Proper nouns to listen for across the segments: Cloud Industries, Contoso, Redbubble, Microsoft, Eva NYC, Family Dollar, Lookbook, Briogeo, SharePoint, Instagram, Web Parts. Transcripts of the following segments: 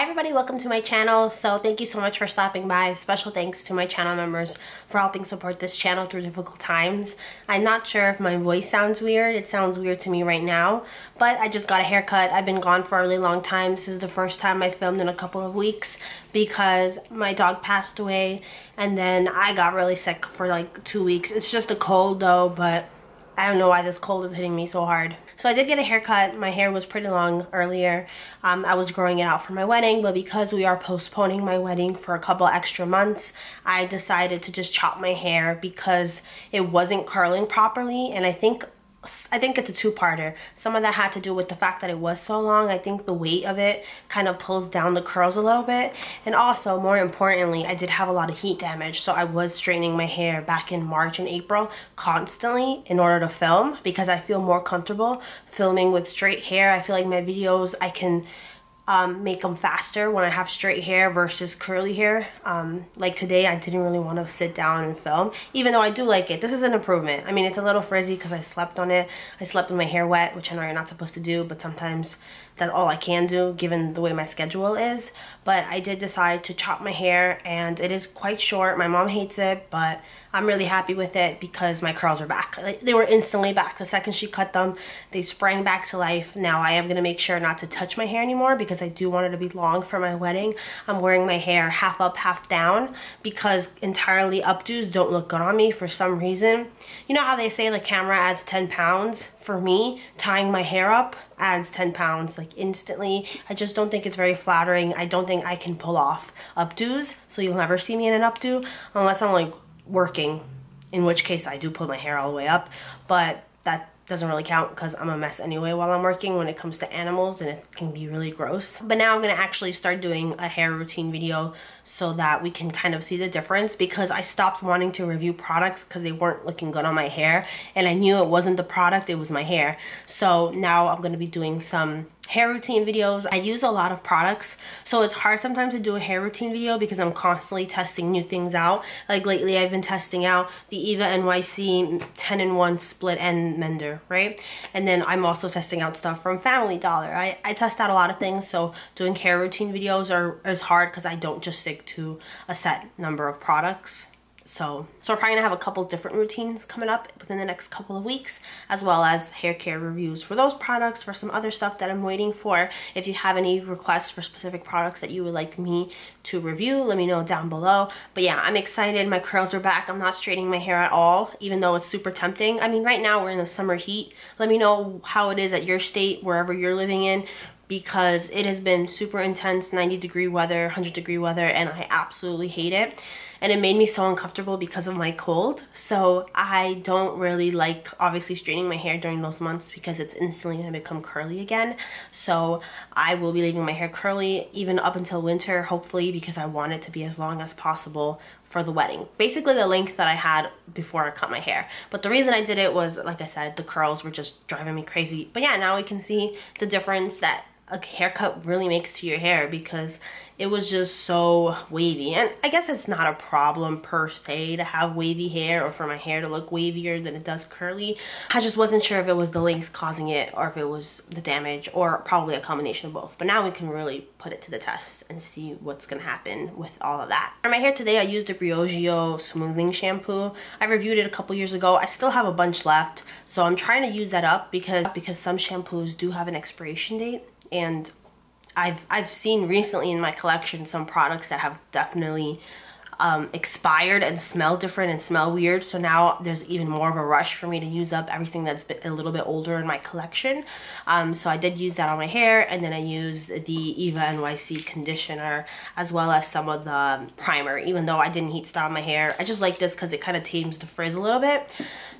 Hi everybody, welcome to my channel. So thank you so much for stopping by. Special thanks to my channel members for helping support this channel through difficult times. I'm not sure if my voice sounds weird. It sounds weird to me right now, but I just got a haircut. I've been gone for a really long time. This is the first time I filmed in a couple of weeks because my dog passed away and then I got really sick for like 2 weeks. It's just a cold though, but I don't know why this cold is hitting me so hard. So I did get a haircut. My hair was pretty long earlier. I was growing it out for my wedding, but because we are postponing my wedding for a couple extra months, I decided to just chop my hair because it wasn't curling properly. And I think it's a two-parter. Some of that had to do with the fact that it was so long. I think the weight of it kind of pulls down the curls a little bit. And also, more importantly, I did have a lot of heat damage. So I was straightening my hair back in March and April constantly in order to film because I feel more comfortable filming with straight hair. I feel like my videos, I can make them faster when I have straight hair versus curly hair. Like today, I didn't really want to sit down and film, even though I do like it. This is an improvement. I mean, it's a little frizzy because I slept on it. I slept with my hair wet, which I know you're not supposed to do, but sometimes that's all I can do given the way my schedule is. But I did decide to chop my hair and it is quite short. My mom hates it, but I'm really happy with it because my curls are back. They were instantly back. The second she cut them, they sprang back to life. Now I am going to make sure not to touch my hair anymore because I do want it to be long for my wedding. I'm wearing my hair half up, half down because entirely updos don't look good on me for some reason. You know how they say the camera adds 10 pounds? For me, tying my hair up adds 10 pounds like instantly. I just don't think it's very flattering. I don't think I can pull off updos, so you'll never see me in an updo unless I'm like working, in which case I do pull my hair all the way up, but that doesn't really count because I'm a mess anyway while I'm working when it comes to animals and it can be really gross. But now I'm gonna actually start doing a hair routine video so that we can kind of see the difference because I stopped wanting to review products because they weren't looking good on my hair and I knew it wasn't the product, it was my hair. So now I'm gonna be doing some hair routine videos. I use a lot of products, so it's hard sometimes to do a hair routine video because I'm constantly testing new things out. Like lately I've been testing out the Eva NYC 10-in-1 split end mender, right? And then I'm also testing out stuff from Family Dollar. I test out a lot of things, so doing hair routine videos is hard because I don't just stick to a set number of products. So we're probably gonna have a couple different routines coming up within the next couple of weeks, as well as hair care reviews for those products, for some other stuff that I'm waiting for. If you have any requests for specific products that you would like me to review, let me know down below. But yeah, I'm excited. My curls are back. I'm not straightening my hair at all, even though it's super tempting. I mean, right now we're in the summer heat. Let me know how it is at your state, wherever you're living in, because it has been super intense, 90-degree weather, 100-degree weather, and I absolutely hate it. And it made me so uncomfortable because of my cold. So I don't really like, obviously, straightening my hair during those months because it's instantly gonna become curly again. So I will be leaving my hair curly even up until winter, hopefully, because I want it to be as long as possible for the wedding. Basically the length that I had before I cut my hair. But the reason I did it was, like I said, the curls were just driving me crazy. But yeah, now we can see the difference that a haircut really makes to your hair because it was just so wavy. And I guess it's not a problem per se to have wavy hair or for my hair to look wavier than it does curly. I just wasn't sure if it was the length causing it or if it was the damage or probably a combination of both. But now we can really put it to the test and see what's gonna happen with all of that. For my hair today, I used the Briogeo smoothing shampoo. I reviewed it a couple years ago. I still have a bunch left, so I'm trying to use that up because some shampoos do have an expiration date. And I've seen recently in my collection some products that have definitely expired and smell different and smell weird. So now there's even more of a rush for me to use up everything that's been a little bit older in my collection. So I did use that on my hair, and then I used the Eva NYC conditioner as well as some of the primer, even though I didn't heat style my hair. I just like this because it kind of tames the frizz a little bit.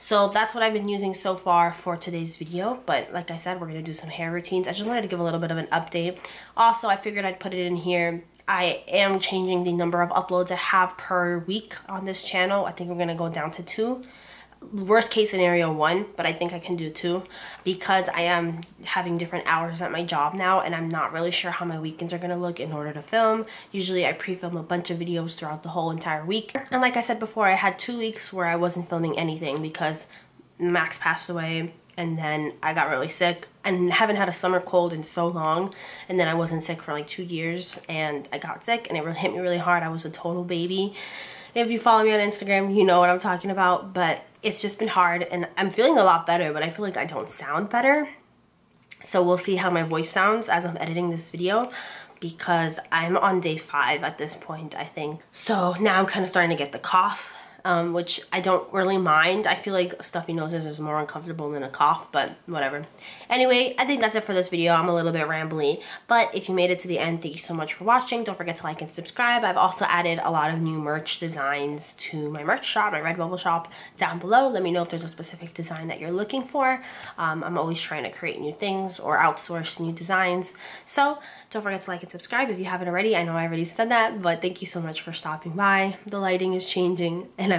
So that's what I've been using so far for today's video. But like I said, we're going to do some hair routines. I just wanted to give a little bit of an update. Also, I figured I'd put it in here. I am changing the number of uploads I have per week on this channel. I think we're gonna go down to 2. Worst case scenario 1, but I think I can do 2 because I am having different hours at my job now and I'm not really sure how my weekends are going to look in order to film. Usually I pre-film a bunch of videos throughout the whole entire week. And like I said before, I had 2 weeks where I wasn't filming anything because Max passed away and then I got really sick and haven't had a summer cold in so long, and then I wasn't sick for like 2 years, and I got sick and it hit me really hard. I was a total baby. If you follow me on Instagram, you know what I'm talking about, but it's just been hard, and I'm feeling a lot better, but I feel like I don't sound better. So we'll see how my voice sounds as I'm editing this video, because I'm on day 5 at this point, I think. So now I'm kind of starting to get the cough, which I don't really mind. I feel like stuffy noses is more uncomfortable than a cough, but whatever. Anyway, I think that's it for this video. I'm a little bit rambly, but if you made it to the end, thank you so much for watching. Don't forget to like and subscribe. I've also added a lot of new merch designs to my merch shop, my Redbubble shop, down below. Let me know if there's a specific design that you're looking for. I'm always trying to create new things or outsource new designs. So don't forget to like and subscribe if you haven't already. I know I already said that, but thank you so much for stopping by. The lighting is changing, and I